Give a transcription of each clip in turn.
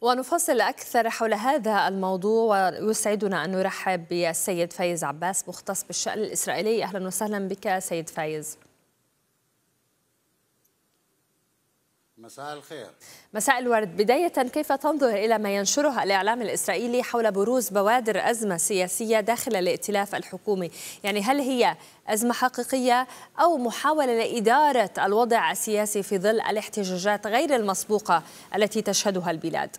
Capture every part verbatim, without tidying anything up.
ونفصل أكثر حول هذا الموضوع، ويسعدنا أن نرحب بالسيد فايز عباس مختص بالشأن الإسرائيلي. أهلا وسهلا بك سيد فايز. مساء الخير. مساء الورد. بداية، كيف تنظر إلى ما ينشره الإعلام الإسرائيلي حول بروز بوادر أزمة سياسية داخل الائتلاف الحكومي؟ يعني هل هي أزمة حقيقية أو محاولة لإدارة الوضع السياسي في ظل الاحتجاجات غير المسبوقة التي تشهدها البلاد؟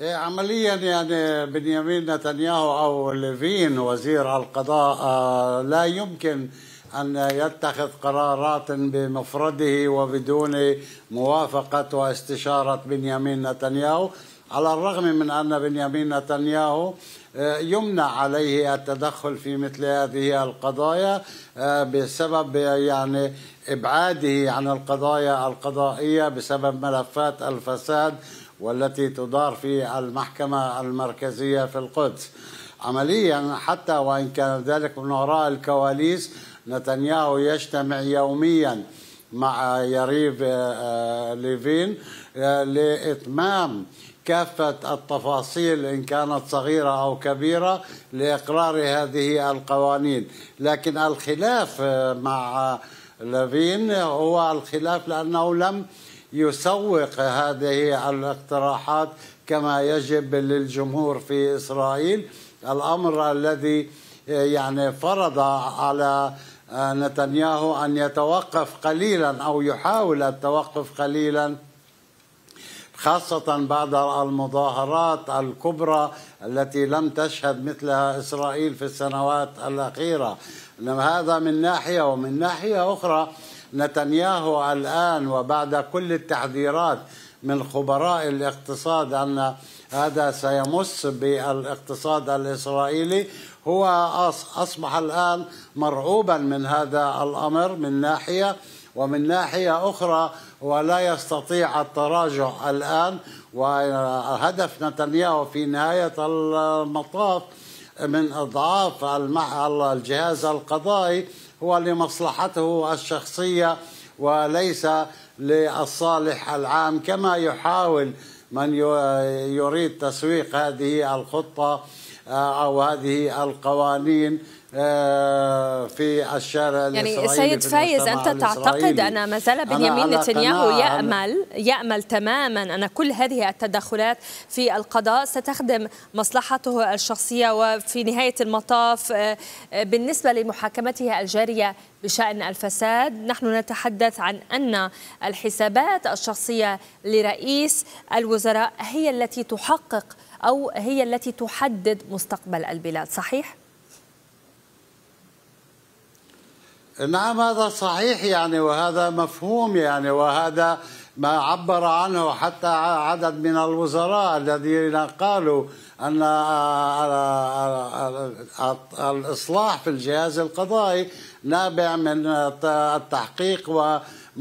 عمليا يعني بنيامين نتنياهو أو لافين وزير القضاء لا يمكن أن يتخذ قرارات بمفرده وبدون موافقة واستشارة بنيامين نتنياهو، على الرغم من أن بنيامين نتنياهو يمنع عليه التدخل في مثل هذه القضايا بسبب يعني إبعاده عن القضايا القضائية بسبب ملفات الفساد والتي تدار في المحكمة المركزية في القدس. عمليا حتى وإن كان ذلك من وراء الكواليس، نتنياهو يجتمع يوميا مع ياريف لافين لإتمام كافة التفاصيل إن كانت صغيرة أو كبيرة لإقرار هذه القوانين، لكن الخلاف مع لافين هو الخلاف لأنه لم يسوق هذه الاقتراحات كما يجب للجمهور في إسرائيل، الأمر الذي يعني فرض على نتنياهو أن يتوقف قليلا أو يحاول التوقف قليلا، خاصة بعد المظاهرات الكبرى التي لم تشهد مثلها إسرائيل في السنوات الأخيرة. إنما هذا من ناحية، ومن ناحية أخرى نتنياهو الآن وبعد كل التحذيرات من خبراء الاقتصاد أن هذا سيمس بالاقتصاد الإسرائيلي، هو أصبح الآن مرعوبا من هذا الأمر من ناحية، ومن ناحية أخرى ولا يستطيع التراجع الآن. وهدف نتنياهو في نهاية المطاف من إضعاف الجهاز القضائي هو لمصلحته الشخصية وليس للصالح العام كما يحاول من يريد تسويق هذه الخطة أو هذه القوانين في الشارع الإسرائيلي. يعني سيد فايز، أنت تعتقد أن ما زال بنيامين نتنياهو يأمل يأمل تماما أن كل هذه التدخلات في القضاء ستخدم مصلحته الشخصية، وفي نهاية المطاف بالنسبة لمحاكمته الجارية بشأن الفساد نحن نتحدث عن أن الحسابات الشخصية لرئيس الوزراء هي التي تحقق أو هي التي تحدد مستقبل البلاد، صحيح؟ نعم هذا صحيح يعني، وهذا مفهوم يعني، وهذا ما عبر عنه حتى عدد من الوزراء الذين قالوا أن الإصلاح في الجهاز القضائي نابع من التحقيق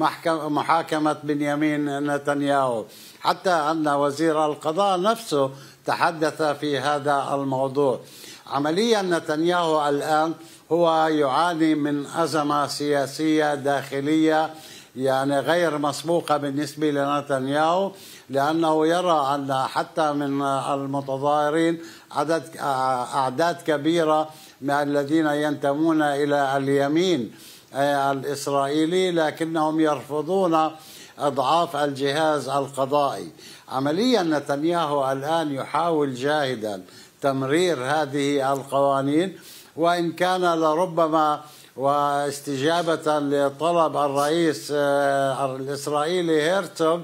ومحاكمة بنيامين نتنياهو، حتى أن وزير القضاء نفسه تحدث في هذا الموضوع. عمليا نتنياهو الآن هو يعاني من أزمة سياسية داخلية يعني غير مسبوقة بالنسبة لنتنياهو، لأنه يرى أن حتى من المتظاهرين عدد أعداد كبيرة من الذين ينتمون إلى اليمين الإسرائيلي لكنهم يرفضون إضعاف الجهاز القضائي. عمليا نتنياهو الآن يحاول جاهدا تمرير هذه القوانين، وإن كان لربما واستجابة لطلب الرئيس الإسرائيلي هرتسوغ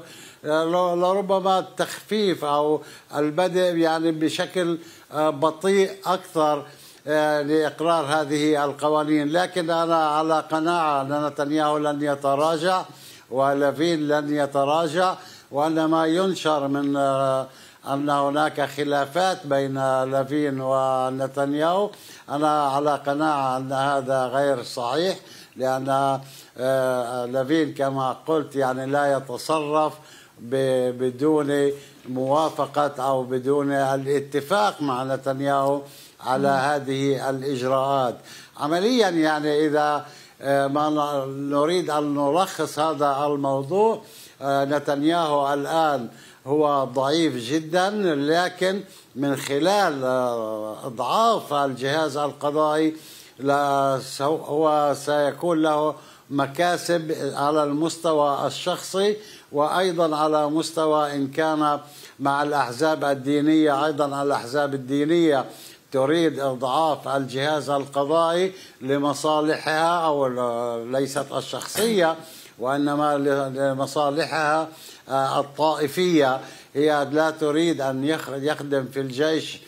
لربما التخفيف أو البدء يعني بشكل بطيء أكثر لإقرار هذه القوانين، لكن أنا على قناعة أن نتنياهو لن يتراجع ولافين لن يتراجع، وأن ما ينشر من أن هناك خلافات بين لافين ونتنياهو أنا على قناعة أن هذا غير صحيح، لأن لافين كما قلت يعني لا يتصرف بدون موافقة أو بدون الاتفاق مع نتنياهو على هذه الإجراءات. عمليا يعني إذا ما نريد أن نلخص هذا الموضوع، نتنياهو الآن هو ضعيف جدا، لكن من خلال إضعاف الجهاز القضائي هو سيكون له مكاسب على المستوى الشخصي، وأيضا على مستوى إن كان مع الأحزاب الدينية. أيضا الأحزاب الدينية تريد إضعاف الجهاز القضائي لمصالحها، أو ليست الشخصية وإنما لمصالحها الطائفية. هي لا تريد أن يخدم في الجيش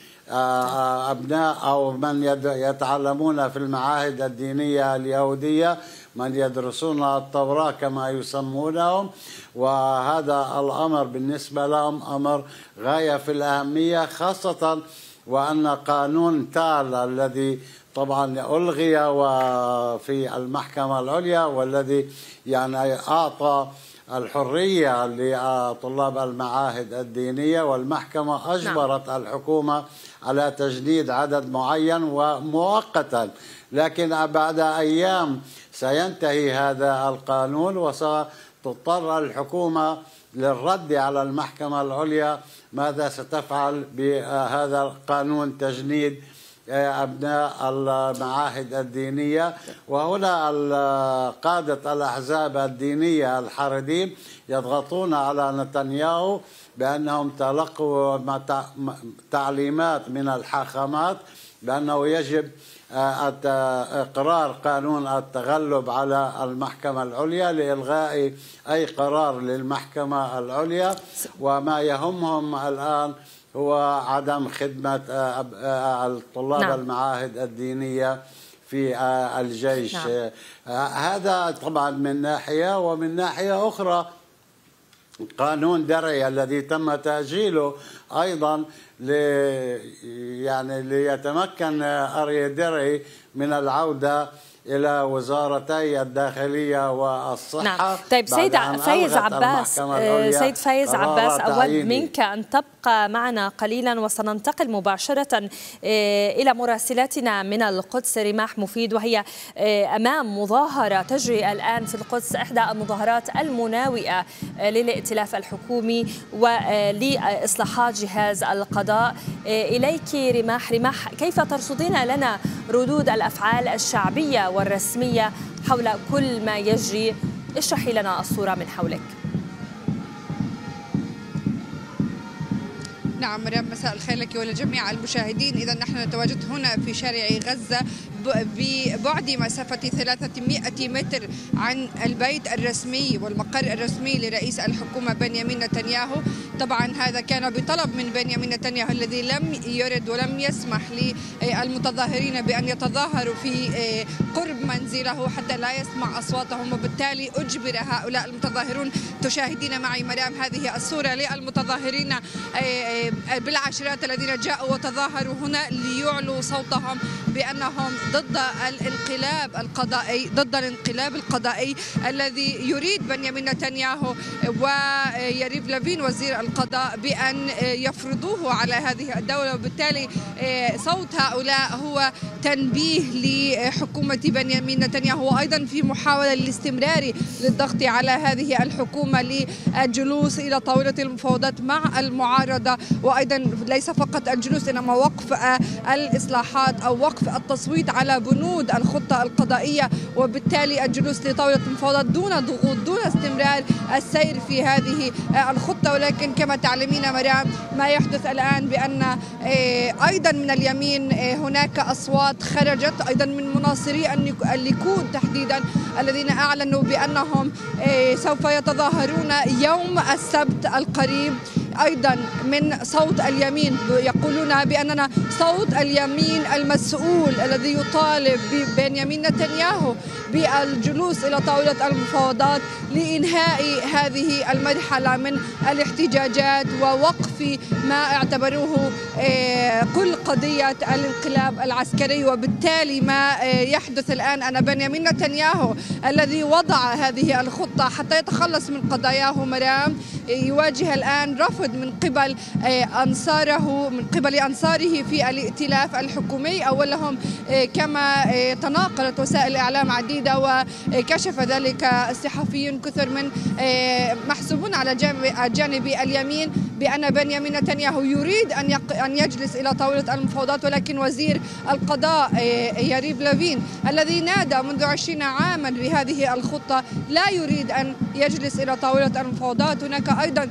أبناء أو من يتعلمون في المعاهد الدينية اليهودية، من يدرسون التوراة كما يسمونهم، وهذا الأمر بالنسبة لهم أمر غاية في الأهمية، خاصة وأن قانون تال الذي طبعا ألغي وفي المحكمة العليا، والذي يعني أعطى الحرية لطلاب المعاهد الدينية، والمحكمة أجبرت نعم. الحكومة على تجديد عدد معين ومؤقتا، لكن بعد أيام سينتهي هذا القانون، وستضطر الحكومة للرد على المحكمة العليا ماذا ستفعل بهذا القانون تجنيد أبناء المعاهد الدينية. وهنا قادة الأحزاب الدينية الحرديم يضغطون على نتنياهو بأنهم تلقوا تعليمات من الحاخامات بأنه يجب إقرار قانون التغلب على المحكمة العليا لإلغاء أي قرار للمحكمة العليا، وما يهمهم الآن هو عدم خدمة الطلاب نعم. المعاهد الدينية في الجيش نعم. هذا طبعا من ناحية، ومن ناحية أخرى قانون درعي الذي تم تأجيله أيضا لي يعني ليتمكن أريه درعي من العودة إلى وزارتي الداخلية والصحة. نعم. طيب سيد فايز عباس، سيد فايز عباس أود منك أن تبقى معنا قليلا، وسننتقل مباشرة إلى مراسلاتنا من القدس رماح مفيد، وهي أمام مظاهرة تجري الآن في القدس، إحدى المظاهرات المناوئة للائتلاف الحكومي ولإصلاحات جهاز القضاء. إليك رماح. رماح، كيف ترصدين لنا ردود الأفعال الشعبية والرسمية حول كل ما يجري؟ اشرحي لنا الصورة من حولك. نعم مريم، مساء الخير لك ولجميع المشاهدين. إذا نحن نتواجد هنا في شارع غزة ببعد مسافة ثلاثمئة متر عن البيت الرسمي والمقر الرسمي لرئيس الحكومة بنيامين نتنياهو. طبعا هذا كان بطلب من بنيامين نتنياهو الذي لم يرد ولم يسمح للمتظاهرين بأن يتظاهروا في قرب منزله حتى لا يسمع أصواتهم، وبالتالي أجبر هؤلاء المتظاهرون. تشاهدين معي مريم هذه الصورة للمتظاهرين بالعشرات الذين جاءوا وتظاهروا هنا ليعلوا صوتهم بأنهم ضد الانقلاب القضائي، ضد الانقلاب القضائي الذي يريد بنيامين نتنياهو وياريف لافين وزير القضاء بأن يفرضوه على هذه الدولة، وبالتالي صوت هؤلاء هو تنبيه لحكومة بنيامين نتنياهو، وأيضا في محاولة للاستمرار للضغط على هذه الحكومة للجلوس إلى طاولة المفاوضات مع المعارضة، وأيضا ليس فقط الجلوس إنما وقف الإصلاحات أو وقف التصويت على بنود الخطة القضائية، وبالتالي الجلوس لطاولة المفاوضات دون ضغوط، دون استمرار السير في هذه الخطة. ولكن كما تعلمين مريم ما يحدث الآن بأن أيضا من اليمين هناك أصوات خرجت أيضا من مناصري الليكود تحديدا الذين أعلنوا بأنهم سوف يتظاهرون يوم السبت القريب. أيضا من صوت اليمين يقولون بأننا صوت اليمين المسؤول الذي يطالب ببنيامين نتنياهو بالجلوس إلى طاولة المفاوضات لإنهاء هذه المرحلة من الاحتجاجات ووقف ما اعتبروه كل قضية الانقلاب العسكري. وبالتالي ما يحدث الآن أن بنيامين نتنياهو الذي وضع هذه الخطة حتى يتخلص من قضاياه مرام يواجه الآن رفض الرفض من قبل أنصاره من قبل أنصاره في الائتلاف الحكومي أولهم كما تناقلت وسائل إعلام عديدة وكشف ذلك الصحفيون كثر من محسوبون على جانب اليمين بأن بنيامين نتنياهو يريد أن أن يجلس إلى طاولة المفاوضات، ولكن وزير القضاء ياريف لافين الذي نادى منذ عشرين عاما بهذه الخطة لا يريد أن يجلس إلى طاولة المفاوضات. هناك أيضا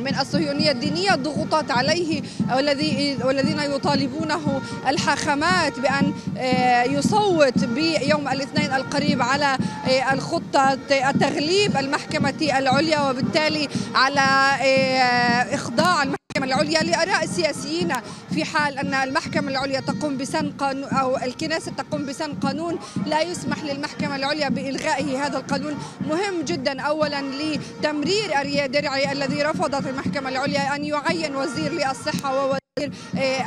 من الصهيونية الدينية ضغوطات عليه والذي والذين يطالبونه الحاخامات بأن يصوت بيوم الاثنين القريب على الخطة تغليب المحكمة العليا وبالتالي على إخضاع المحكمة العليا لآراء السياسيين في حال أن المحكمة العليا تقوم بسن قانون أو الكنيسة تقوم بسن قانون لا يسمح للمحكمة العليا بإلغائه. هذا القانون مهم جدا أولا لتمرير أريه درعي الذي رفضت المحكمة العليا أن يعين وزير للصحة ووزير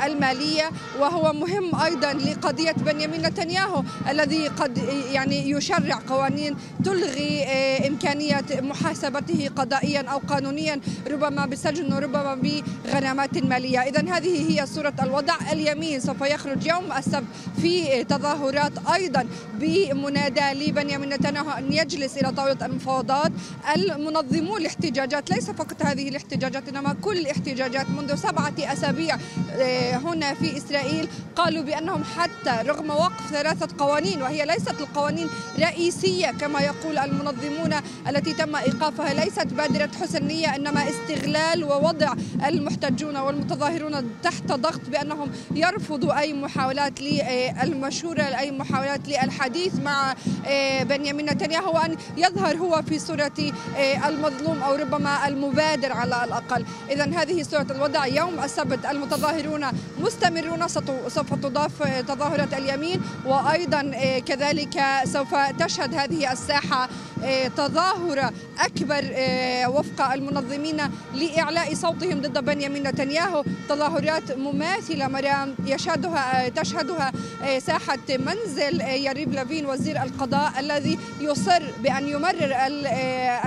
المالية، وهو مهم أيضا لقضية بنيامين نتنياهو الذي قد يعني يشرع قوانين تلغي إمكانية محاسبته قضائيا أو قانونيا، ربما بسجن وربما بغرامات مالية. إذن هذه هي صورة الوضع. اليمين سوف يخرج يوم السبت في تظاهرات أيضا بمنادى لبنيامين نتنياهو أن يجلس إلى طاولة المفاوضات. المنظمون الاحتجاجات ليس فقط هذه الاحتجاجات إنما كل الاحتجاجات منذ سبعة أسابيع هنا في إسرائيل قالوا بأنهم حتى رغم وقف ثلاثة قوانين وهي ليست القوانين رئيسية كما يقول المنظمون التي تم إيقافها، ليست بادرة حسن نية إنما استغلال ووضع المحتجون والمتظاهرون تحت ضغط بأنهم يرفضوا أي محاولات للمشورة أي محاولات للحديث مع بنيامين نتنياهو وأن يظهر هو في صورة المظلوم أو ربما المبادر على الأقل. إذن هذه صورة الوضع يوم السبت. المتظاهرون مستمرون، سوف تضاف تظاهرة اليمين وأيضا كذلك سوف تشهد هذه الساحة تظاهرة أكبر وفق المنظمين لإعلاء صوتهم ضد بنيامين نتنياهو، تظاهرات مماثلة مرام يشهدها تشهدها ساحة منزل ياريف لافين وزير القضاء الذي يصر بأن يمرر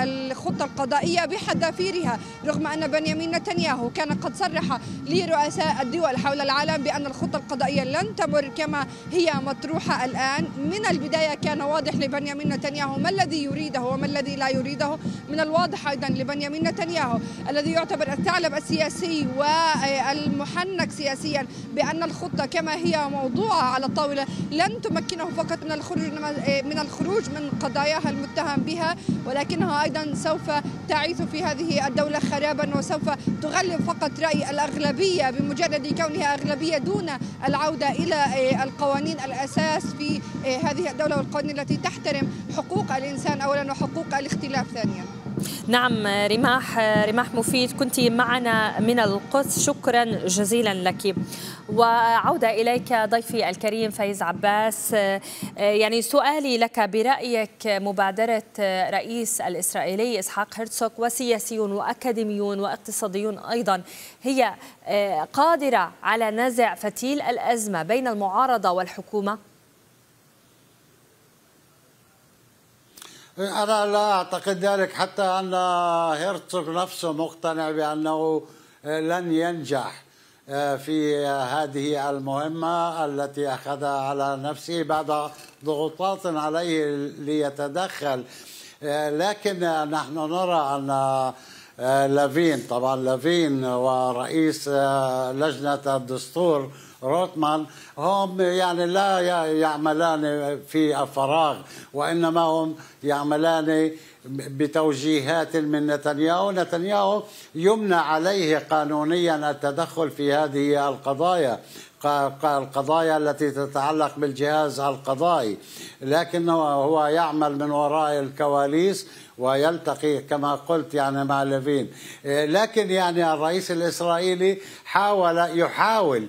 الخطة القضائية بحذافيرها رغم أن بنيامين نتنياهو كان قد صرح لرؤساء الدول حول العالم بأن الخطة القضائية لن تمر كما هي مطروحة الآن. من البداية كان واضح لبنيامين نتنياهو ما الذي يريده وما الذي لا يريده. من الواضح أيضا لبنيامين نتنياهو الذي يعتبر الثعلب السياسي والمحنك سياسيا بأن الخطة كما هي موضوعة على الطاولة لن تمكنه فقط من الخروج من الخروج من قضاياها المتهم بها، ولكنها أيضا سوف تعيث في هذه الدولة خرابا وسوف تغلب فقط رأي الأغلبية بمجرد كونها أغلبية دون العودة إلى القوانين الأساس في هذه الدولة والقوانين التي تحترم حقوق الإنسان أولا وحقوق الاختلاف ثانيا. نعم رماح رماح مفيد كنت معنا من القدس، شكرا جزيلا لك. وعودة إليك ضيفي الكريم فايز عباس، يعني سؤالي لك برأيك مبادرة رئيس الإسرائيلي إسحاق هرتسوغ وسياسيون وأكاديميون واقتصاديون أيضا هي قادرة على نزع فتيل الأزمة بين المعارضة والحكومة؟ أنا لا أعتقد ذلك، حتى أن هرتسوغ نفسه مقتنع بأنه لن ينجح في هذه المهمة التي أخذها على نفسه بعد ضغوطات عليه ليتدخل. لكن نحن نرى أن لافين طبعا لافين ورئيس لجنة الدستور روتمان هم يعني لا يعملان في الفراغ وإنما هم يعملان بتوجيهات من نتنياهو. نتنياهو يمنع عليه قانونيا التدخل في هذه القضايا القضايا التي تتعلق بالجهاز القضائي، لكنه هو يعمل من وراء الكواليس ويلتقي كما قلت يعني مع لافين. لكن يعني الرئيس الإسرائيلي حاول يحاول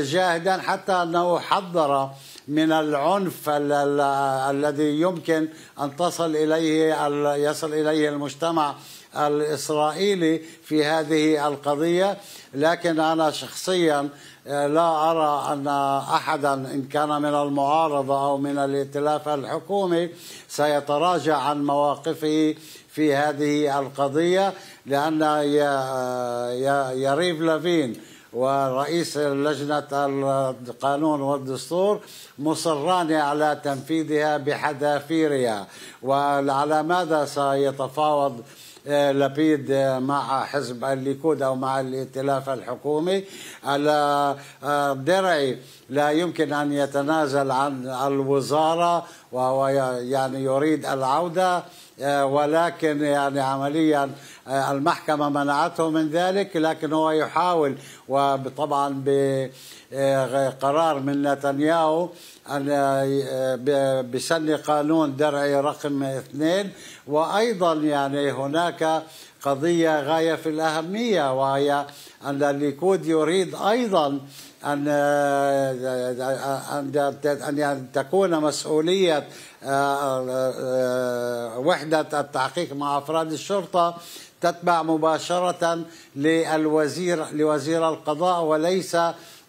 جاهدا حتى أنه حذر من العنف الذي يمكن أن تصل إليه يصل إليه المجتمع الإسرائيلي في هذه القضية. لكن أنا شخصيا لا أرى أن أحدا إن كان من المعارضة أو من الائتلاف الحكومي سيتراجع عن مواقفه في هذه القضية، لأن ياريف لافين ورئيس لجنة القانون والدستور مصران على تنفيذها بحذافيرها. وعلى ماذا سيتفاوض لابيد مع حزب الليكود أو مع الائتلاف الحكومي؟ درعي لا يمكن أن يتنازل عن الوزارة، وهو يعني يريد العودة، ولكن يعني عمليا المحكمة منعته من ذلك، لكن هو يحاول، وطبعا بقرار من نتنياهو أن بسن قانون درعي رقم اثنين. وأيضا يعني هناك قضية غاية في الأهمية، وهي أن الليكود يريد أيضا أن أن تكون مسؤولية وحدة التحقيق مع أفراد الشرطة تتبع مباشرة للوزير لوزير القضاء وليس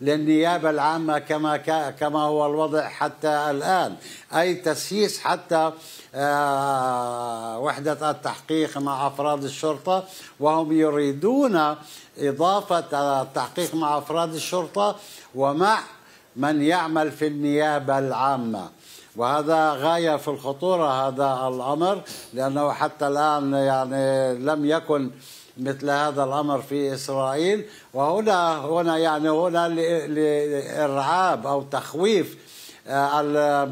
للنيابة العامة كما كما هو الوضع حتى الآن، أي تسييس حتى وحدة التحقيق مع أفراد الشرطة، وهم يريدون إضافة التحقيق مع أفراد الشرطة ومع من يعمل في النيابة العامة. وهذا غاية في الخطورة هذا الأمر، لأنه حتى الآن يعني لم يكن مثل هذا الأمر في إسرائيل. وهنا هنا يعني هنا لإرعاب أو تخويف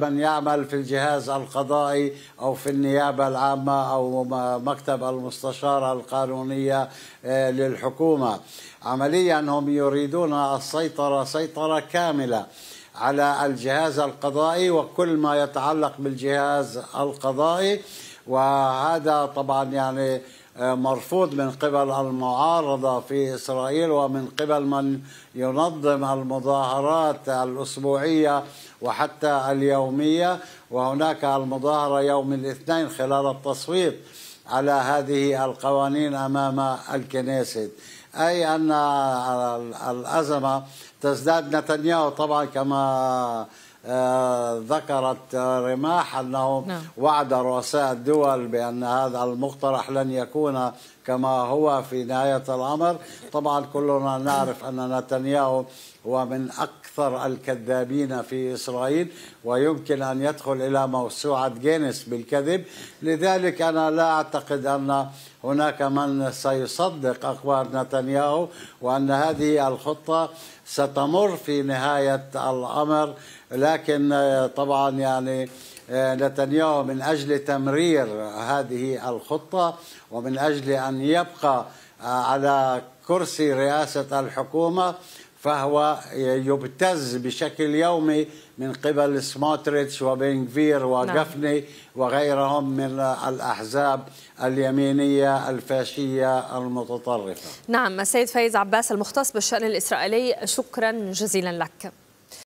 من يعمل في الجهاز القضائي أو في النيابة العامة أو مكتب المستشارة القانونية للحكومة. عمليا هم يريدون السيطرة سيطرة كاملة على الجهاز القضائي وكل ما يتعلق بالجهاز القضائي، وهذا طبعا يعني مرفوض من قبل المعارضة في إسرائيل ومن قبل من ينظم المظاهرات الأسبوعية وحتى اليومية. وهناك المظاهرة يوم الاثنين خلال التصويت على هذه القوانين أمام الكنيست، أي أن الأزمة تزداد. نتنياهو طبعا كما ذكرت رماح أنه نعم. وعد رؤساء الدول بأن هذا المقترح لن يكون كما هو في نهاية الأمر. طبعا كلنا نعرف أن نتنياهو هو من أكثر الكذابين في إسرائيل، ويمكن أن يدخل إلى موسوعة جينيس بالكذب. لذلك أنا لا أعتقد أن هناك من سيصدق أخبار نتنياهو، وأن هذه الخطة ستمر في نهاية الأمر. لكن طبعا يعني نتنياهو من أجل تمرير هذه الخطة ومن أجل أن يبقى على كرسي رئاسة الحكومة، فهو يبتز بشكل يومي من قبل سموتريتش وبن غفير وجفني نعم. وغيرهم من الأحزاب اليمينية الفاشية المتطرفة. نعم السيد فايز عباس المختص بالشأن الإسرائيلي، شكرا جزيلا لك.